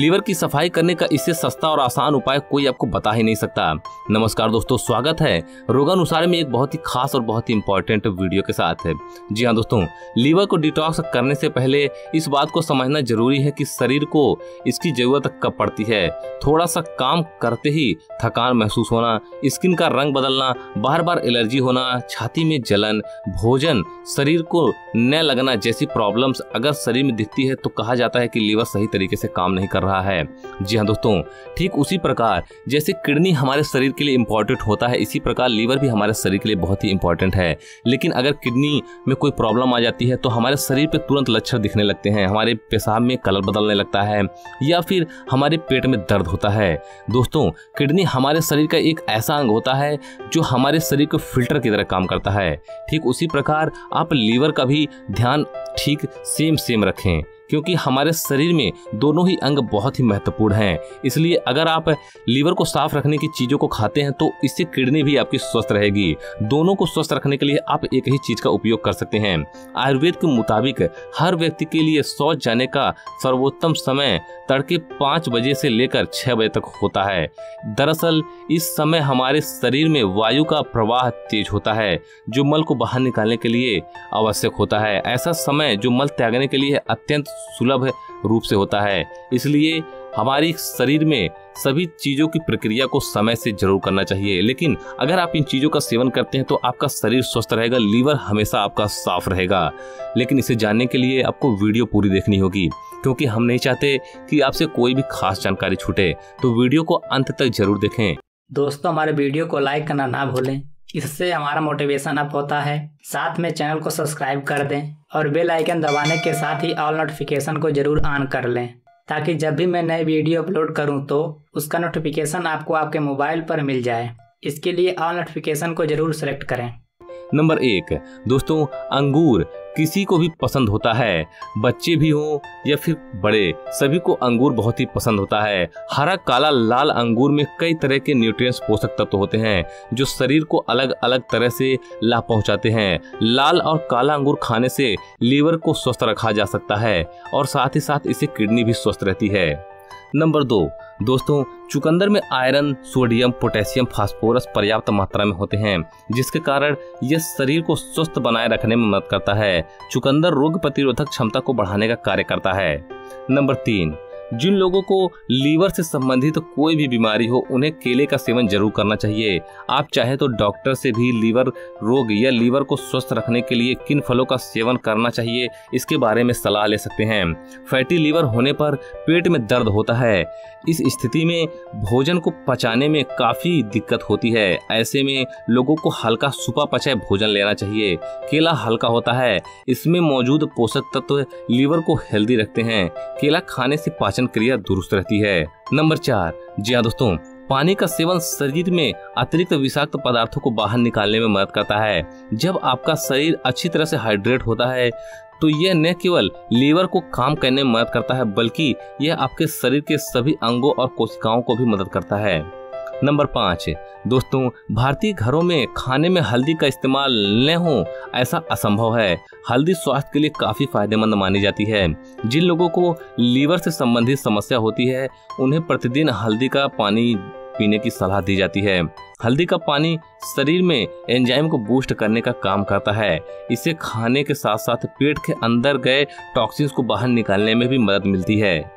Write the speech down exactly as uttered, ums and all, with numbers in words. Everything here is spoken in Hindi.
लीवर की सफाई करने का इससे सस्ता और आसान उपाय कोई आपको बता ही नहीं सकता। नमस्कार दोस्तों, स्वागत है रोगानुसार में एक बहुत ही खास और बहुत ही इम्पोर्टेंट वीडियो के साथ है। जी हाँ दोस्तों, लीवर को डिटॉक्स करने से पहले इस बात को समझना जरूरी है कि शरीर को इसकी जरूरत कब पड़ती है। थोड़ा सा काम करते ही थकान महसूस होना, स्किन का रंग बदलना, बार बार एलर्जी होना, छाती में जलन, भोजन शरीर को न लगना जैसी प्रॉब्लम्स अगर शरीर में दिखती है तो कहा जाता है कि लीवर सही तरीके से काम नहीं कर रहा है। जी हाँ दोस्तों, ठीक उसी प्रकार जैसे किडनी हमारे शरीर के लिए इम्पोर्टेंट होता है, इसी प्रकार लीवर भी हमारे शरीर के लिए बहुत ही इम्पोर्टेंट है। लेकिन अगर किडनी में कोई प्रॉब्लम आ जाती है तो हमारे शरीर पर तुरंत लक्षण दिखने लगते हैं, हमारे पेशाब में कलर बदलने लगता है या फिर हमारे पेट में दर्द होता है। दोस्तों, किडनी हमारे शरीर का एक ऐसा अंग होता है जो हमारे शरीर को फिल्टर की तरह काम करता है। ठीक उसी प्रकार आप लीवर का भी ध्यान ठीक सेम सेम रखें, क्योंकि हमारे शरीर में दोनों ही अंग बहुत ही महत्वपूर्ण हैं। इसलिए अगर आप लीवर को साफ रखने की चीज़ों को खाते हैं तो इससे किडनी भी आपकी स्वस्थ रहेगी। दोनों को स्वस्थ रखने के लिए आप एक ही चीज़ का उपयोग कर सकते हैं। आयुर्वेद के मुताबिक हर व्यक्ति के लिए शौच जाने का सर्वोत्तम समय तड़के पाँच बजे से लेकर छः बजे तक होता है। दरअसल इस समय हमारे शरीर में वायु का प्रवाह तेज होता है जो मल को बाहर निकालने के लिए आवश्यक होता है। ऐसा समय जो मल त्यागने के लिए अत्यंत सुलभ रूप से होता है। इसलिए हमारी शरीर में सभी चीज़ों की प्रक्रिया को समय से जरूर करना चाहिए। लेकिन अगर आप इन चीज़ों का सेवन करते हैं तो आपका शरीर स्वस्थ रहेगा, लीवर हमेशा आपका साफ रहेगा। लेकिन इसे जानने के लिए आपको वीडियो पूरी देखनी होगी, क्योंकि हम नहीं चाहते कि आपसे कोई भी खास जानकारी छूटे, तो वीडियो को अंत तक जरूर देखें। दोस्तों, हमारे वीडियो को लाइक करना ना भूलें, इससे हमारा मोटिवेशन अप होता है। साथ में चैनल को सब्सक्राइब कर दें और बेल आइकन दबाने के साथ ही ऑल नोटिफिकेशन को जरूर ऑन कर लें, ताकि जब भी मैं नए वीडियो अपलोड करूं तो उसका नोटिफिकेशन आपको आपके मोबाइल पर मिल जाए। इसके लिए ऑल नोटिफिकेशन को जरूर सेलेक्ट करें। नंबर एक, दोस्तों अंगूर किसी को भी पसंद होता है, बच्चे भी हों या फिर बड़े, सभी को अंगूर बहुत ही पसंद होता है। हरा, काला, लाल अंगूर में कई तरह के न्यूट्रिएंट्स, पोषक तत्व होते हैं जो शरीर को अलग अलग तरह से लाभ पहुंचाते हैं। लाल और काला अंगूर खाने से लीवर को स्वस्थ रखा जा सकता है और साथ ही साथ इससे किडनी भी स्वस्थ रहती है। नंबर दो, दोस्तों चुकंदर में आयरन, सोडियम, पोटेशियम, फास्फोरस पर्याप्त मात्रा में होते हैं, जिसके कारण यह शरीर को स्वस्थ बनाए रखने में मदद करता है। चुकंदर रोग प्रतिरोधक क्षमता को बढ़ाने का कार्य करता है। नंबर तीन, जिन लोगों को लीवर से संबंधित तो कोई भी बीमारी हो उन्हें केले का सेवन जरूर करना चाहिए। आप चाहे तो डॉक्टर से भी लीवर रोग या लीवर को स्वस्थ रखने के लिए किन फलों का सेवन करना चाहिए इसके बारे में सलाह ले सकते हैं। फैटी लीवर होने पर पेट में दर्द होता है, इस स्थिति में भोजन को पचाने में काफ़ी दिक्कत होती है। ऐसे में लोगों को हल्का सुपा पचाए भोजन लेना चाहिए। केला हल्का होता है, इसमें मौजूद पोषक तत्व लीवर को हेल्दी रखते हैं। केला खाने से पाचन क्रिया दुरुस्त रहती है। नंबर चार, जी हाँ दोस्तों, पानी का सेवन शरीर में अतिरिक्त विषाक्त पदार्थों को बाहर निकालने में मदद करता है। जब आपका शरीर अच्छी तरह से हाइड्रेट होता है तो यह न केवल लीवर को काम करने में मदद करता है, बल्कि यह आपके शरीर के सभी अंगों और कोशिकाओं को भी मदद करता है। नंबर पाँच, दोस्तों भारतीय घरों में खाने में हल्दी का इस्तेमाल न हो ऐसा असंभव है। हल्दी स्वास्थ्य के लिए काफ़ी फायदेमंद मानी जाती है। जिन लोगों को लीवर से संबंधित समस्या होती है उन्हें प्रतिदिन हल्दी का पानी पीने की सलाह दी जाती है। हल्दी का पानी शरीर में एंजाइम को बूस्ट करने का काम करता है। इसे खाने के साथ साथ पेट के अंदर गए टॉक्सिन्स को बाहर निकालने में भी मदद मिलती है।